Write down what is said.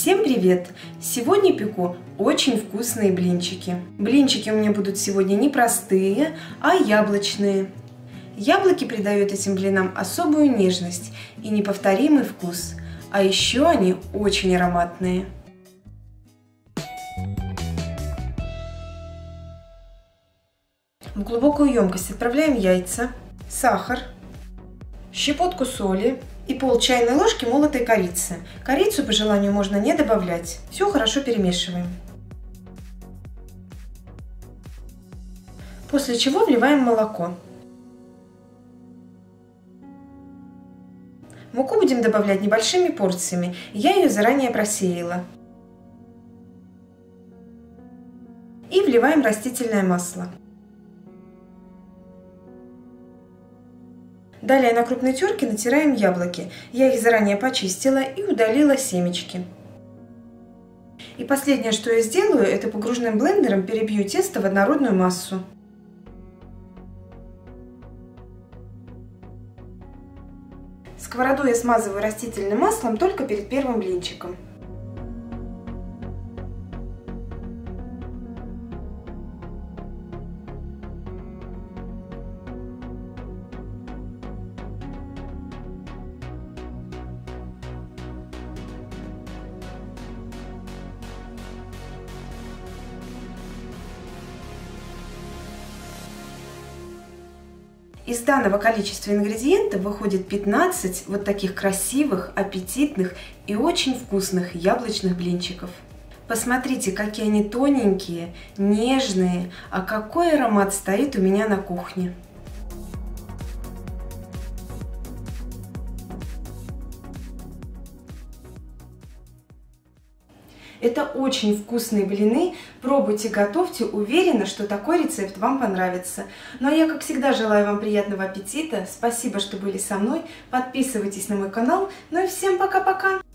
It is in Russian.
Всем привет! Сегодня пеку очень вкусные блинчики. Блинчики у меня будут сегодня не простые, а яблочные. Яблоки придают этим блинам особую нежность и неповторимый вкус, а еще они очень ароматные. В глубокую емкость отправляем яйца, сахар, щепотку соли и пол чайной ложки молотой корицы. Корицу по желанию можно не добавлять. Все хорошо перемешиваем. После чего вливаем молоко. Муку будем добавлять небольшими порциями. Я ее заранее просеяла. И вливаем растительное масло. Далее на крупной терке натираем яблоки. Я их заранее почистила и удалила семечки. И последнее, что я сделаю, это погружным блендером перебью тесто в однородную массу. Сковороду я смазываю растительным маслом только перед первым блинчиком. Из данного количества ингредиентов выходит 15 вот таких красивых, аппетитных и очень вкусных яблочных блинчиков. Посмотрите, какие они тоненькие, нежные, а какой аромат стоит у меня на кухне. Это очень вкусные блины, пробуйте, готовьте, уверена, что такой рецепт вам понравится. Ну а я, как всегда, желаю вам приятного аппетита, спасибо, что были со мной, подписывайтесь на мой канал, ну и всем пока-пока!